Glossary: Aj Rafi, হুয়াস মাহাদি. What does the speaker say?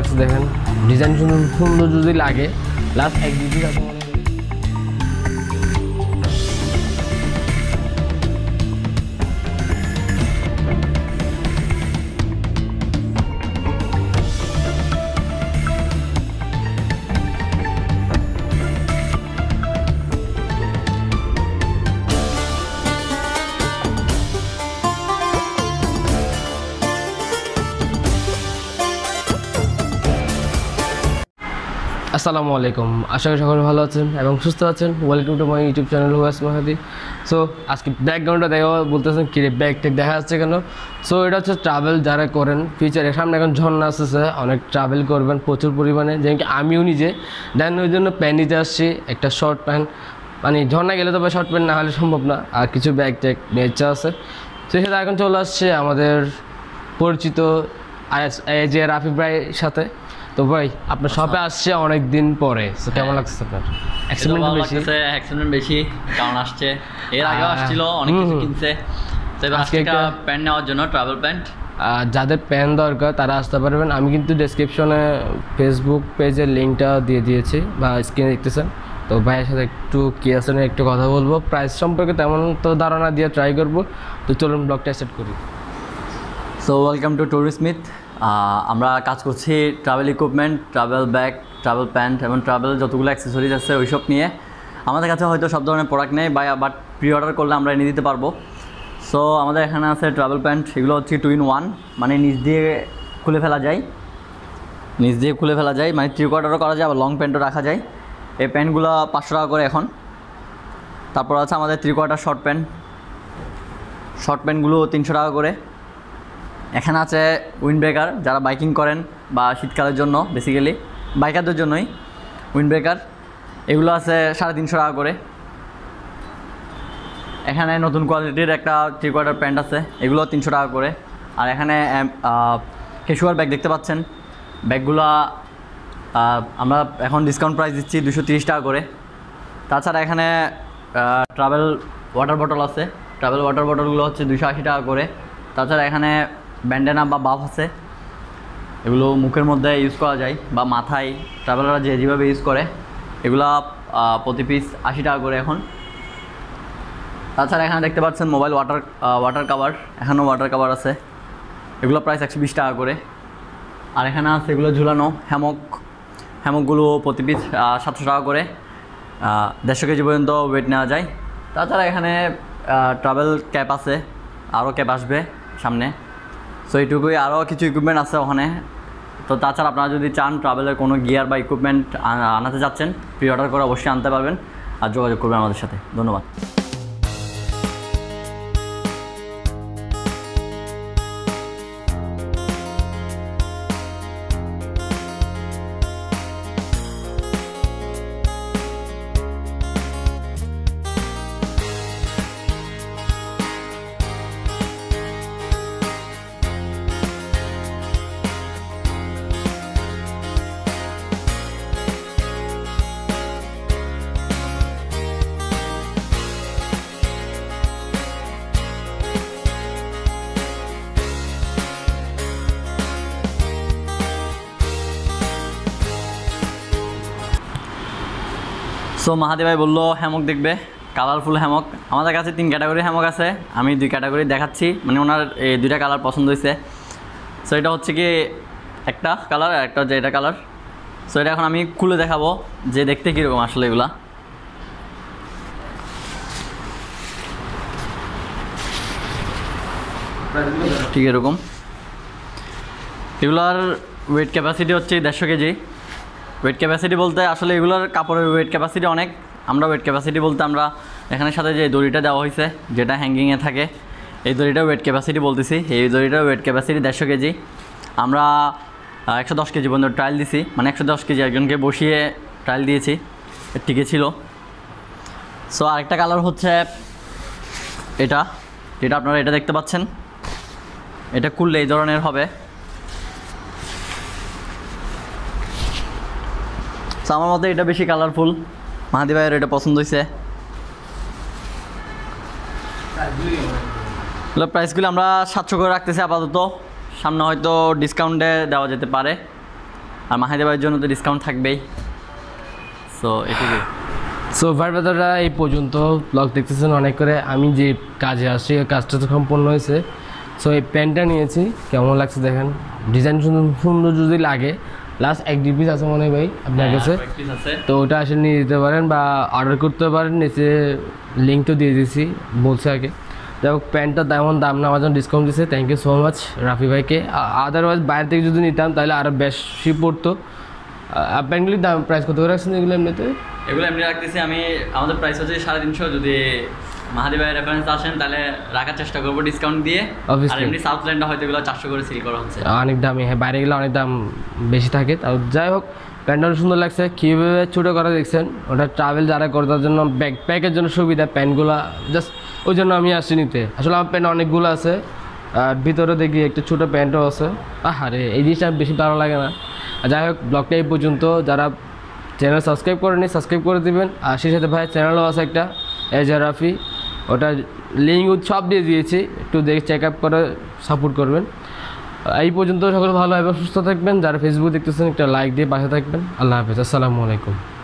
লাগছে দেখেন ডিজাইন সুন্দর যদি লাগে লাস্ট এক দিকে আছে মনে করি আসসালামু আলাইকুম আশা করি সকলে ভালো আছেন এবং সুস্থ আছেন welcome to my YouTube channel হুয়াস মাহাদি। সো আজকে ব্যাকগ্রাউন্ডটা দেখো বলতেছেন কি রে ব্যাগ ট্যাগ দেখা যাচ্ছে কেন? সো এটা হচ্ছে ট্রাভেল যারা করেন ফিউচারে সামনে এখন ঝর্ণা আসতেছে অনেক ট্রাভেল করবেন প্রচুর পরিমাণে, যেমন কি আমিও নিজে দেন ওই জন্য প্যান্ট নিতে আসছি একটা শর্ট প্যান্ট, মানে ঝর্ণা গেলে তবে শর্ট প্যান্ট না হলে সম্ভব না, আর কিছু ব্যাগ ট্যাগ নিয়ে ইচ্ছা আছে। তো সেটা এখন চলে আসছে আমাদের পরিচিত আজ রাফি ভাইয়ের সাথে। তো ভাই আপনার শপে আসছে অনেক দিন পরে, সো কেমন লাগছে আপনার? এক্সপেরিমেন্ট বেশি কারণ আসছে, এর আগেও আসছিল অনেক কিছু কিনছে, তো আজকে একটা প্যান্ট নেওয়ার জন্য ট্রাভেল প্যান্ট। যাদের প্যান্ট দরকার তারা আসতে পারবেন, আমি কিন্তু ডেসক্রিপশনে ফেসবুক পেজের লিঙ্কটা দিয়ে দিয়েছি বা স্ক্রিনে দেখতেছেন। তো ভাইয়ের সাথে একটু কি আছে না একটু কথা বলবো, প্রাইস সম্পর্কে তেমন তো ধারণা দিয়ে ট্রাই করবো। তো চলুন ব্লগটা সেট করি। So welcome to tourist meet. আমরা কাজ করছি travel equipment, travel bag, travel pant এবং ট্রাভেল যতগুলো অ্যাক্সেসরিজ আছে ওইসব নিয়ে। আমাদের কাছে হয়তো সব ধরনের প্রোডাক্ট নেই বাট প্রি অর্ডার করলে আমরা এনে দিতে পারবো। সো আমাদের এখানে আছে ট্রাভেল প্যান্ট, সেগুলো হচ্ছে 2-in-1, মানে নিচ দিয়ে খুলে ফেলা যায়, মানে 3/4 করা যায়, আবার লং প্যান্টও রাখা যায়। এই প্যান্টগুলো 500 টাকা করে এখন। তারপর আছে আমাদের 3/4 শর্ট প্যান্ট, প্যান্টগুলো 300 টাকা করে। এখানে আছে উইন্ডব্রেকার, যারা বাইকিং করেন বা শীতকালের জন্য, বেসিক্যালি বাইকারদের জন্যই উইন্ডব্রেকার, এগুলো আছে 350 টাকা করে। এখানে নতুন কোয়ালিটির একটা 3/4 প্যান্ট আছে, এগুলো 300 টাকা করে। আর এখানে ক্যাশুয়াল ব্যাগ দেখতে পাচ্ছেন, ব্যাগগুলো আমরা এখন ডিসকাউন্ট প্রাইস দিচ্ছি 230 টাকা করে। তাছাড়া এখানে ট্রাভেল ওয়াটার বটল আছে, ট্রাভেল ওয়াটার বটলগুলো হচ্ছে 280 টাকা করে। তাছাড়া এখানে ব্যান্ডেনা বা বাফ আছে, এগুলো মুখের মধ্যে ইউজ করা যায় বা মাথায় ট্রাভেলাররা যেভাবে ইউজ করে, এগুলা প্রতি পিস 80 টাকা করে এখন। তাছাড়া এখানে দেখতে পাচ্ছেন মোবাইল ওয়াটার কাভার, এখানেও ওয়াটার কাভার আছে, এগুলো প্রাইস 120 টাকা করে। আর এখানে আছে এগুলো ঝুলানো হ্যামক, হ্যামকগুলো প্রতি পিস 700 টাকা করে, 150 কেজি পর্যন্ত ওয়েট নেওয়া যায়। তাছাড়া এখানে ট্রাভেল ক্যাপ আছে, আরও ক্যাপ আসবে সামনে। সো এইটুকুই, আরও কিছু ইকুইপমেন্ট আছে ওখানে। তো তাছাড়া আপনারা যদি চান ট্রাভেলের কোনো গিয়ার বা ইকুইপমেন্ট আনাতে চাচ্ছেন, প্রি অর্ডার করে অবশ্যই আনতে পারবেন, আর যোগাযোগ করবেন আমাদের সাথে। ধন্যবাদ। সো মাহাদি ভাই বললো হ্যামক দেখবে, কালারফুল হ্যামক। আমাদের কাছে 3 ক্যাটাগরি হ্যামক আছে, আমি 2 ক্যাটাগরি দেখাচ্ছি, মানে ওনার এই 2টা কালার পছন্দ হয়েছে। সো এটা হচ্ছে কি একটা কালার, আর একটা হচ্ছে এটা কালার। সো এটা এখন আমি খুলে দেখাবো যে দেখতে কীরকম আসলে এগুলা। ঠিক এরকম, এগুলার ওয়েট ক্যাপাসিটি হচ্ছে 150 কেজি। ওয়েট ক্যাপাসিটি বলতে আসলে এগুলোর কাপড়ের ওয়েট ক্যাপাসিটি অনেক। আমরা ওয়েট ক্যাপাসিটি বলতে আমরা এখানের সাথে যে দড়িটা দেওয়া হয়েছে, যেটা হ্যাঙ্গিংয়ে থাকে, এই দড়িটা ওয়েট ক্যাপাসিটি বলতেছি। এই দড়িটার ওয়েট ক্যাপাসিটি 150 কেজি। আমরা 110 কেজি পর্যন্ত ট্রায়াল দিছি, মানে 110 কেজি একজনকে বসিয়ে ট্রায়াল দিয়েছি, টিকে ছিল। সো আরেকটা কালার হচ্ছে এটা, যেটা আপনারা এটা দেখতে পাচ্ছেন, এটা খুললে এই ধরনের হবে। তো আমার মতে এটা বেশি কালারফুল, মাহাদি ভাইয়ের এটা পছন্দ হয়েছে। প্রাইসগুলো আমরা 700 করে রাখতেছি আপাতত, সামনে হয়তো ডিসকাউন্টে দেওয়া যেতে পারে। और माहिदेवर जो तो डिस्काउंट थकबे सो सो भाई ब्रदररा ये पर्यन्त ब्लग देखते अनेक जे काजे आसि काजटा तो सम्पूर्ण होयेछे। सो ये पैंटा नियेछि केमन लागछे देखें डिजाइन सुंदर सुंदर जो लागे लास्ट एक दो पिस आछे मने भाई आपनार काछे तो ओटा आसले निये निते पारेन बा अर्डर करते पारेन नीचे लिंक तो दिए दिछि बोलछे आगे देखो पैंटार तेमन दाम ना डिसकाउंट दिছে thank you so much Rafi भाई के अदारवाइज बाहर থেকে যদি নিতাম তাহলে আরো বেশি পড়তো। আপনাদের দাম প্রাইস কত করে রাখছেন এগুলো এমনিতে? এগুলো এমনি রাখতেছি আমি আমাদের প্রাইস হচ্ছে 350 যদি মাহাদি ভাই রেফারেন্স আসেন তাহলে রাখার চেষ্টা করব ডিসকাউন্ট দিয়ে আর এমনি সাউথল্যান্ডে হয়তো এগুলো 400 করে সেল করা হচ্ছে অনেক দামি হ্যাঁ বাইরে গেলে অনেক দাম বেশি থাকে। তাও যাই হোক প্যান্টটা সুন্দর লাগছে কিভাবে ছোট করে দেখছেন ওটা ট্রাভেল যারা করার জন্য ব্যাকপ্যাকের জন্য সুবিধা প্যান্টগুলো জাস্ট ওই জন্য আমি আসি নিতে আসলে আমার প্যান্ট অনেকগুলো আছে আর ভিতরে দেখি একটা ছোট প্যান্টও আছে আহারে এই জিনিসটা বেশি ভালো লাগে না। যাই হোক ব্লগটা এই পর্যন্ত যারা চ্যানেল সাবস্ক্রাইব করেনি সাবস্ক্রাইব করে দিবেন আর সেই সাথে ভাই চ্যানেলও আছে একটা এজ রাফি ওটা লিঙ্ক সব দিয়ে দিয়েছি একটু দেখে চেক আপ করে সাপোর্ট করবেন। এই পর্যন্ত সকলে ভালো এবং সুস্থ থাকবেন যারা ফেসবুক দেখতেছেন একটা লাইক দিয়ে পাশে থাকবেন। আল্লাহ হাফেজ আসসালামু আলাইকুম।